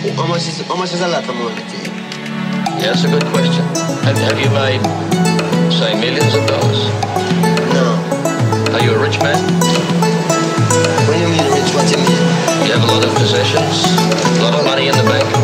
How much is a lot of money to you? Yeah, that's a good question. Have you made, say, millions of dollars? No. Are you a rich man? What do you mean rich? What do you mean? You have a lot of possessions, a lot of money in the bank.